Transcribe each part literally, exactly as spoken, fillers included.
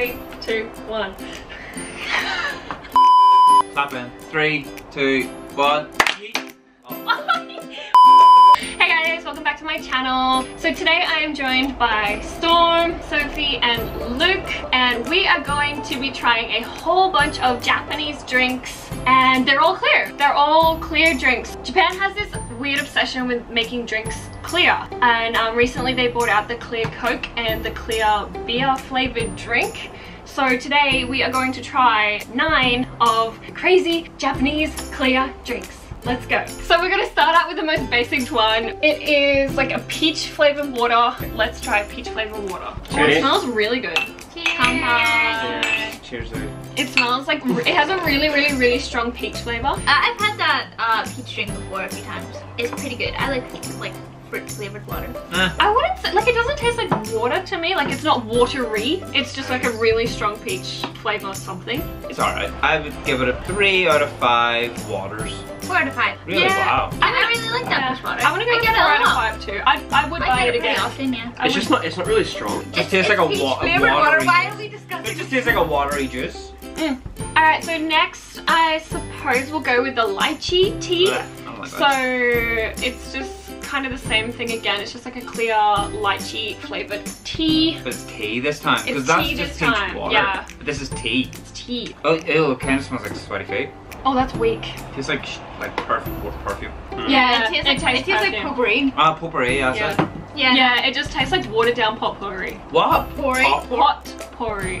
Three, two, one. Clapping. Three, two, one. Hey guys, welcome back to my channel. So today I am joined by Storm, Sophie and Luke, and we are going to be trying a whole bunch of Japanese drinks, and they're all clear. They're all clear drinks. Japan has this weird obsession with making drinks clear, and um, recently they brought out the clear Coke and the clear beer flavored drink. So today we are going to try nine of crazy Japanese clear drinks. Let's go. So we're going to start out with the most basic one. It is like a peach flavored water. Let's try peach flavored water. Oh, it smells really good. Cheers. Cheers. Cheers. It smells like, it has a really, really, really strong peach flavor. Uh, I've had that uh, peach drink before a few times. It's pretty good. I like like fruit flavored water. Uh. I wouldn't say, like, it doesn't taste like water to me. Like, it's not watery. It's just like a really strong peach flavor something. It's, it's alright. I would give it a three out of five waters. Four out of five. Really? Yeah. Wow. I, I really like that much water. I'm gonna go with four out of five too. I, I would I buy it, it again. Often, yeah. It's just not. It's not really strong. It just tastes like a, wa a watery. Water. Why are we discussing? It just tastes like a watery juice. Mm. All right. So next, I suppose we'll go with the lychee tea. Blech, so that. It's just kind of the same thing again. It's just like a clear lychee flavored tea. But it's tea this time. Because that's tea just this time. Water. Yeah. But this is tea. It's tea. Oh, ew, it kind of smells like sweaty feet. Oh, that's weak. It tastes like like perfume. perfume. Mm. Yeah, it tastes like, it tastes it tastes like potpourri. Ah, potpourri, yeah, that's yeah. it. Yeah. Yeah, it just tastes like watered down potpourri. What? Potpourri? Potpourri. Potpourri?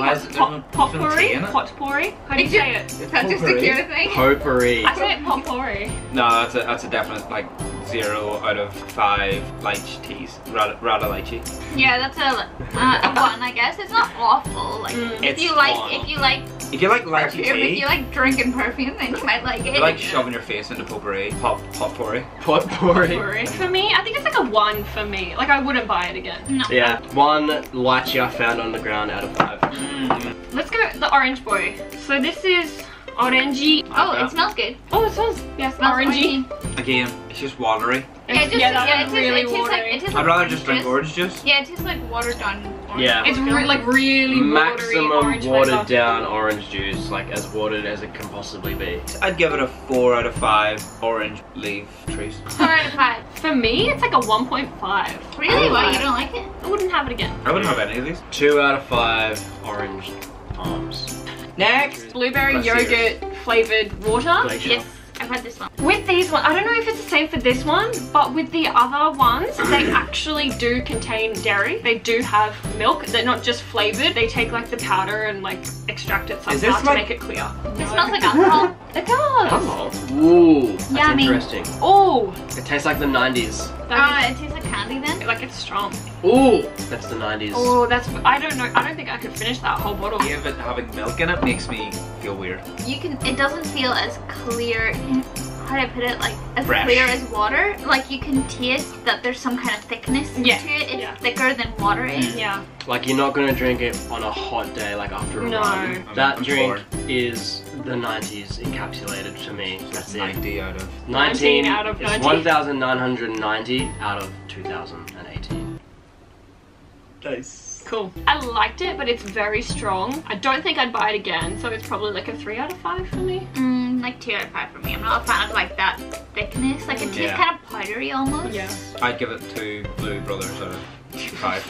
Potpourri? Potpourri? How do you say it? Is that just a cute thing? Potpourri. I say it potpourri. No, that's a, that's a definite, like, zero out of five lychee teas. Rather, rather lychee. Yeah, that's a, uh, a one, I guess. It's not awful. Like, mm. if, you like, if you like, if you like, lychee perfume, tea, if you like drinking perfume, then you might like it. You like shoving your face into potpourri, pop, potpourri, potpourri. For me, I think it's like a one for me. Like, I wouldn't buy it again. No. Yeah, one lychee I found on the ground out of five. Mm. Let's go the orange boy. So this is orangey. Oh, okay. It smells good. Oh, it smells, yeah, it smells orangey. orangey. Again, it's just watery. Yeah, it tastes really watery. I'd rather just drink orange juice. Yeah, it tastes like watered down orange. Yeah. It's re like really maximum watery watered flavor. Down orange juice, like as watered as it can possibly be. I'd give it a four out of five orange leaf trees. Four out of five. For me, it's like a one point five. Really? Oh, why wow. you don't like it? I wouldn't have it again. I wouldn't have any of these. Two out of five orange palms. Next, blueberry yogurt flavored water. Yes, I've had this one. With these ones, I don't know if it's the same for this one, but with the other ones, they actually do contain dairy. They do have milk. They're not just flavored. They take like the powder and like extract it somehow to like... make it clear. No. It smells like alcohol. It does. Alcohol. Ooh, that's yummy. Interesting. Ooh. It tastes like the nineties. Ah, uh, it tastes like candy then. Like, it's strong. Ooh, that's the nineties. Oh, that's, I don't know, I don't think I could finish that whole bottle. Yeah, but having milk in it makes me feel weird. You can, it doesn't feel as clear, how do I put it, like, as Fresh. clear as water. Like, you can taste that there's some kind of thickness yeah. to it. It's yeah. thicker than water is. Yeah. Like, you're not going to drink it on a hot day, like after a no. run. That I'm drink bored. is the nineties encapsulated to me. That's ninety it. Out of nineteen, nineteen out of ninety. It's one thousand nine hundred ninety out of two thousand eighteen. Nice. Cool. I liked it, but it's very strong. I don't think I'd buy it again, so it's probably like a three out of five for me. Mm, like two out of five for me. I'm not a fan of like that thickness. Like, it tastes yeah. kind of powdery almost. Yeah. I'd give it two blue brothers out of five.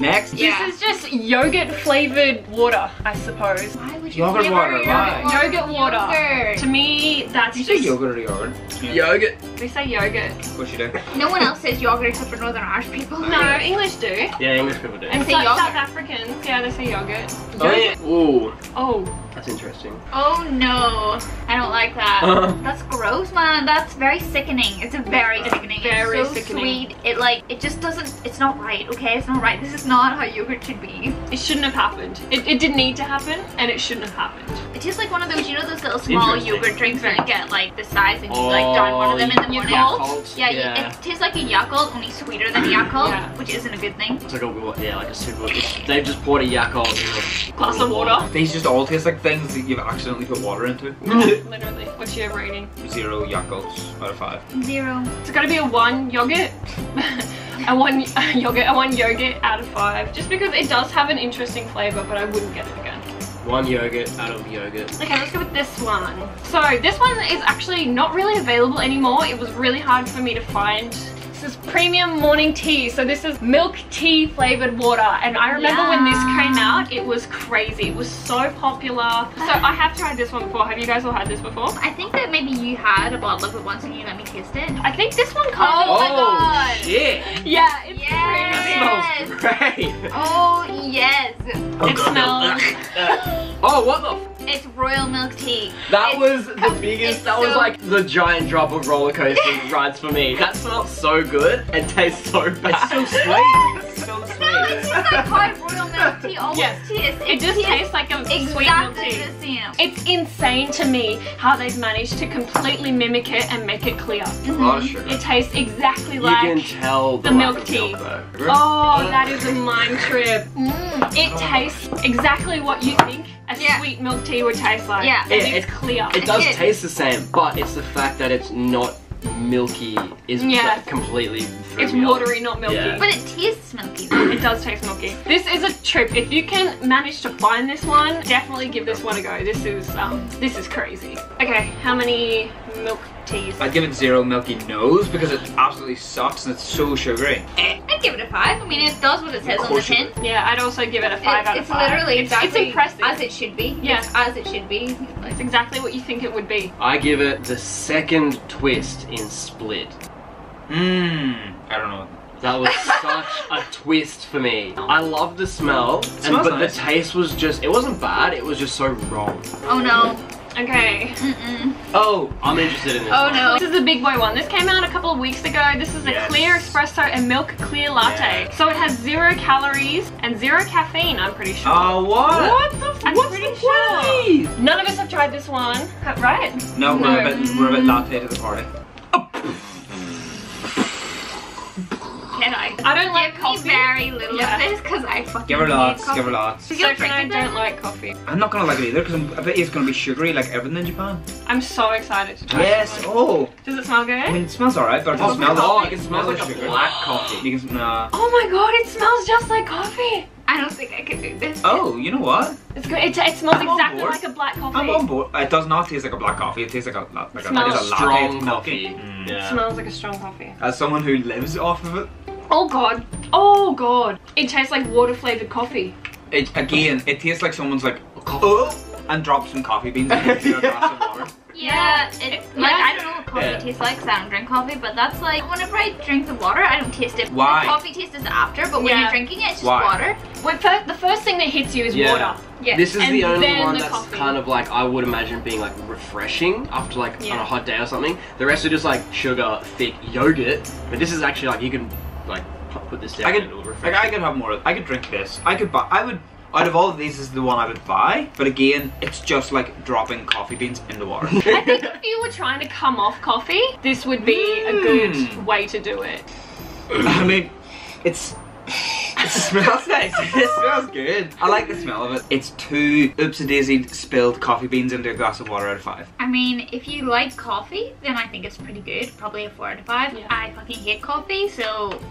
Next. Yeah. This is just yogurt flavored water, I suppose. Why would you yogurt water? Yogurt water. Yogurt water. Yogurt. To me, that's you just say yogurt or yogurt. Yeah. Yogurt. We say yogurt. Of course you do. No one else says yogurt except for Northern Irish people. No, English do. Yeah, English people do. And say South, South Africans, yeah, they say yogurt. Oh, yeah. Ooh. Oh. That's interesting. Oh no, I don't like that. Uh. That's gross, man. That's very sickening. It's a very sickening. Very it's so sickening. sweet. It like, it just doesn't, it's not right, okay? It's not right. This is not how yogurt should be. It shouldn't have happened. It, it didn't need to happen, and it shouldn't have happened. It tastes like one of those, you know those little small yogurt drinks where you get like the size and you oh, like don one of them in the morning? Yakult. Yeah, yeah. It tastes like a Yakult, only sweeter than Yakult, yeah. which isn't a good thing. It's like a, yeah, like a super, they've just poured a Yakult glass of water. water. These just all taste like things that you've accidentally put water into. Literally. What's your rating? Zero Yakults out of five. Zero. It's gotta be a one yogurt. I want yogurt, I want yogurt out of five, just because it does have an interesting flavour, but I wouldn't get it again. One yogurt out of yogurt. Okay, let's go with this one. So this one is actually not really available anymore. It was really hard for me to find. This is premium morning tea. So this is milk tea flavoured water, and I remember yeah. when this came out, it was crazy. It was so popular. So I have tried this one before. Have you guys all had this before? I think that maybe you had a bottle of it once and you let me taste it. I think this one comes oh, oh my god. Shit. Yeah, it's yes. It smells great. Oh yes. Oh, it god. smells Oh what the f It's royal milk tea. That it's, was the biggest, that so was like the giant drop of roller coaster rides for me. That smells so good and tastes so bad. It's so sweet. It's so sweet. No, it's just like high royal milk tea always yes. tastes. It, it just tastes like a exactly sweet milk tea. The it's insane to me how they've managed to completely mimic it and make it clear. Mm-hmm. A lot of sugar. It tastes exactly like you can tell the, the milk tea. Milk, oh, that is a mind trip. Mm. It oh. tastes exactly what you think a yeah. sweet milk tea would taste like. Yeah, it, it's clear. It does it, taste the same, but it's the fact that it's not milky is yeah. completely It's watery, off. not milky. Yeah. But it tastes milky. It does taste milky. This is a trip. If you can manage to find this one, definitely give this one a go. This is um, this is crazy. Okay, how many milk teas? I'd give it zero milky nose because it absolutely sucks and it's so sugary. I'd give it a five. I mean, it does what it says on the tin. Yeah, I'd also give it a five it's, out of it's five. It's literally exactly it's impressive as it should be. Yeah, it's as it should be. It's exactly what you think it would be. I give it the second twist in Split. Mmm. I don't know. That was such a twist for me. I love the smell, and, but nice. the taste was just, it wasn't bad, it was just so wrong. Oh no. Okay. Mm-mm. Oh, I'm interested in this Oh one. no. This is the big boy one. This came out a couple of weeks ago. This is a yes. clear espresso and milk clear latte. Yeah. So it has zero calories and zero caffeine, I'm pretty sure. Oh, uh, what? What the f I'm What's pretty the sure. Point? None of us have tried this one, right? No, no. We're, a bit, we're a bit latte to the party. I, I don't like coffee. very little yeah. of this because I fucking give her lots, give her lots. So I don't them? like coffee. I'm not gonna like it either because I bet it's gonna be sugary like everything in Japan. I'm so excited to try Yes, this one. oh. Does it smell good? I mean, it smells alright, but it doesn't smell like it. It smells like, like a black coffee. You can, nah. Oh my god, it smells just like coffee. I don't think I can do this. Oh, you know what? It's good. It, it smells I'm exactly like a black coffee. I'm on board. It does not taste like a black coffee. It tastes like a, like it a, like a strong coffee. Mm, yeah. It smells like a strong coffee. As someone who lives off of it. Oh god. Oh god. It tastes like water flavoured coffee. It, again, it tastes like someone's like, oh, and dropped some coffee beans into a glass of water. Yeah, it's like, yeah. I don't know what coffee yeah. tastes like, because I don't drink coffee, but that's like, whenever I drink the water, I don't taste it. Why? The coffee taste is after, but when yeah. you're drinking it, it's just Why? water. When first, the first thing that hits you is yeah. water. Yeah. This is and the only one the that's coffee. kind of like, I would imagine being like refreshing after like yeah. on a hot day or something. The rest are just like sugar, thick yogurt, but this is actually like, you can like put this down I could, and it'll refresh. Like, I could have more of, I could drink this. I could buy, I would. Out of all of these, this is the one I would buy, but again, it's just like dropping coffee beans in the water. I think if you were trying to come off coffee, this would be mm. a good way to do it. I mean, it's... It smells nice. It smells good. I like the smell of it. It's two oopsie-daisy spilled coffee beans into a glass of water out of five. I mean, if you like coffee, then I think it's pretty good. Probably a four out of five. Yeah. I fucking hate coffee, so...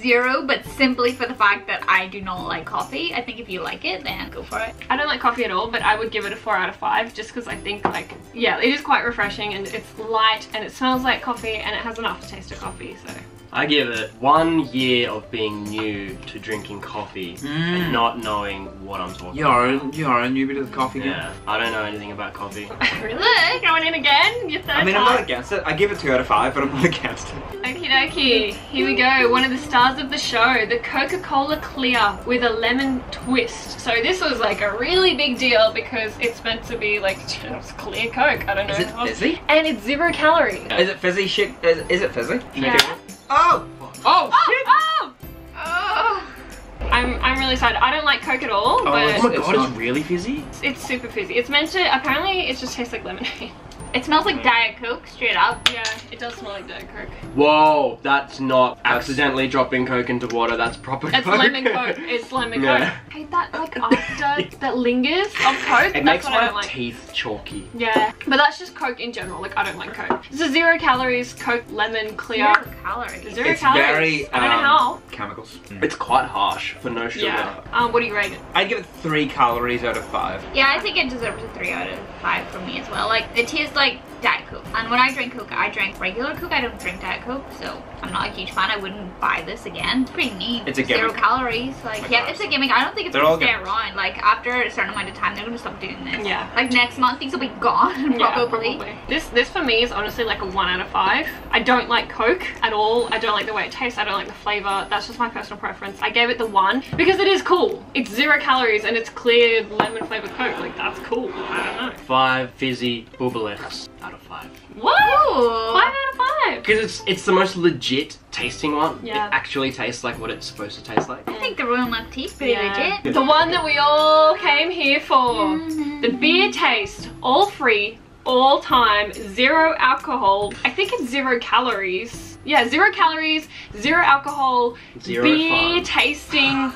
Zero, but simply for the fact that I do not like coffee. I think if you like it, then go for it. I don't like coffee at all, but I would give it a four out of five just because I think like, yeah, it is quite refreshing and it's light and it smells like coffee and it has an aftertaste of coffee, so. I give it one year of being new to drinking coffee mm. and not knowing what I'm talking you are, about. You are a newbie to the coffee game. Yeah, I don't know anything about coffee. Really? Going in again? Your third I mean, time. I'm not against it. I give it two out of five, but I'm not against it. Okie dokie. Here we go. One of the stars of the show, the Coca-Cola Clear with a lemon twist. So this was like a really big deal because it's meant to be like just clear Coke. I don't know. Is it fizzy? And it's zero calories. Is it fizzy shit? Is, is it fizzy? Yeah. yeah. Oh! Oh, oh shit! Oh! Oh! I I'm I'm really excited. I don't like Coke at all. Oh, but oh my god, it's, it's really fizzy. It's, it's super fizzy. It's meant to. Apparently, it just tastes like lemonade. It smells like Diet Coke, straight up. Yeah, it does smell like Diet Coke. Whoa, that's not accidentally dropping Coke into water. That's proper Coke. It's lemon Coke. It's lemon yeah. Coke. I hate that like after that lingers of Coke. It that's makes what my I don't like. Teeth chalky. Yeah, but that's just Coke in general. Like I don't like Coke. This is zero calories. Coke, lemon, clear. Zero calories. Zero it's calories. Very, um, I don't know how. Chemicals. Mm. It's quite harsh for no sugar. Yeah. Um, what do you rate it? I give it three calories out of five. Yeah, I think it deserves a three out of five for me as well. Like it tastes like. like Diet Coke, and when I drink Coke, I drink regular Coke. I don't drink Diet Coke, so I'm not a huge fan. I wouldn't buy this again. It's pretty neat. It's a gimmick. Zero calories. Like, yeah, it's a gimmick. I don't think it's going to stay around. Like, after a certain amount of time, they're going to stop doing this. Yeah. Like, next month, things will be gone, yeah, probably. probably. This, this for me is honestly like a one out of five. I don't like Coke at all. I don't like the way it tastes. I don't like the flavor. That's just my personal preference. I gave it the one because it is cool. It's zero calories, and it's clear lemon flavored Coke. Like, that's cool. I don't know. Five fizzy boobalets. Out of five. What? Ooh. Five out of five. Because it's it's the most legit tasting one. Yeah. It actually tastes like what it's supposed to taste like. I think the Royal Milk Tea is pretty yeah. legit. The one that we all came here for. Mm-hmm. The beer taste, all free, all time, zero alcohol. I think it's zero calories. Yeah, zero calories, zero alcohol, zero beer fun. tasting.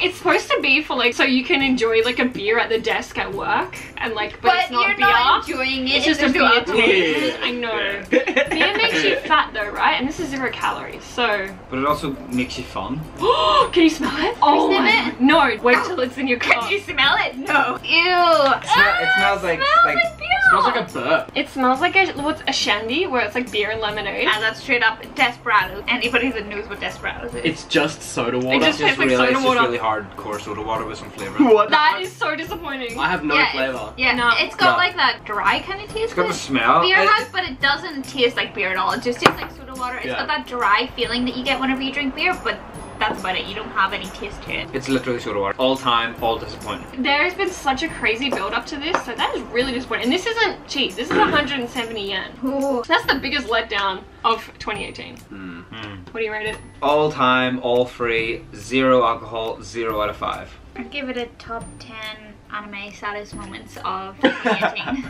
It's supposed to be for like, so you can enjoy like a beer at the desk at work. And like, but, but it's not you're beer. Not enjoying it. It's just a beer taste. I know. Yeah. Beer makes you fat though, right? And this is zero calories, so. But it also makes you fun. Can you smell it? Can oh, you smell it? No, wait till it's in your car. Can you smell it? No. Ew. It, smell, ah, it smells like, smells like, like beer. It smells like a burp. It smells like a, what's a shandy where it's like beer and lemonade. And that's straight up Desperados. Anybody that knows what Desperados is. It's just soda water. It just tastes like soda water. It's just really hardcore soda water with some flavor. What? That is so disappointing. I have no yeah, flavor. It's, yeah, no. It's got no. like that dry kind of taste. It's got a smell. Beer it, has, but it doesn't taste like beer at all. It just tastes like soda water. It's yeah. got that dry feeling that you get whenever you drink beer, but that's about it. You don't have any taste to it. It's literally soda water. All time, all disappointing. There has been such a crazy build up to this, so that is really disappointing. And this isn't cheap. This is one hundred seventy yen. Ooh. That's the biggest letdown of twenty eighteen. Mm-hmm. What do you rate it? All time, all free, zero alcohol, zero out of five. I'd give it a top ten. Anime saddest moments of twenty eighteen.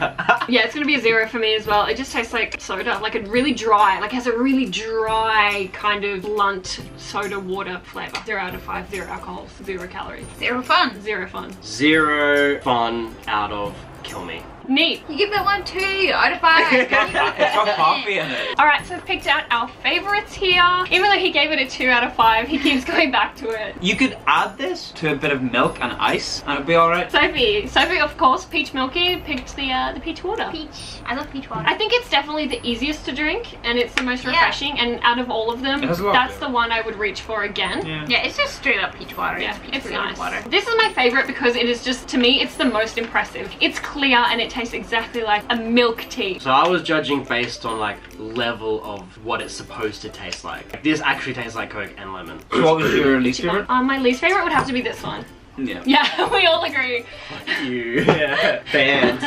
Yeah, it's gonna be a zero for me as well. It just tastes like soda, like a really dry, like has a really dry kind of blunt soda water flavor. Zero out of five, zero alcohol, zero calories. Zero fun. Zero fun. Zero fun out of kill me. Neat. You give that one two out of five. It's got coffee in it. Alright, so we've picked out our favourites here. Even though he gave it a two out of five, he keeps going back to it. You could add this to a bit of milk and ice and it'd be alright. Sophie. Sophie, of course, Peach Milky, picked the uh, the peach water. Peach. I love peach water. I think it's definitely the easiest to drink and it's the most refreshing, yeah. and out of all of them, that's of the one I would reach for again. Yeah, yeah, it's just straight up peach water. Yeah, it's, it's nice. Water. This is my favourite because it is just, to me, it's the most impressive. It's clear and it tastes exactly like a milk tea. So I was judging based on like level of what it's supposed to taste like. This actually tastes like Coke and lemon. So what was your least favorite? Um, my least favorite would have to be this one. Yeah. Yeah, we all agree. Fuck you. Yeah. Banned.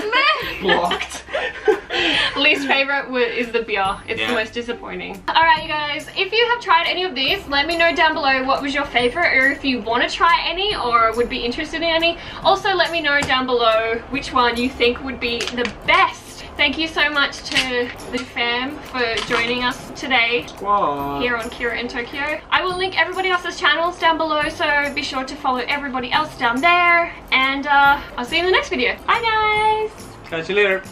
Blocked. Least favorite is the beer. It's yeah. the most disappointing. Alright you guys, if you have tried any of these, let me know down below what was your favorite, or if you want to try any or would be interested in any. Also let me know down below which one you think would be the best. Thank you so much to the fam for joining us today Squad. Here on Keira in Tokyo. I will link everybody else's channels down below, so be sure to follow everybody else down there. And uh, I'll see you in the next video. Bye guys! Catch you later!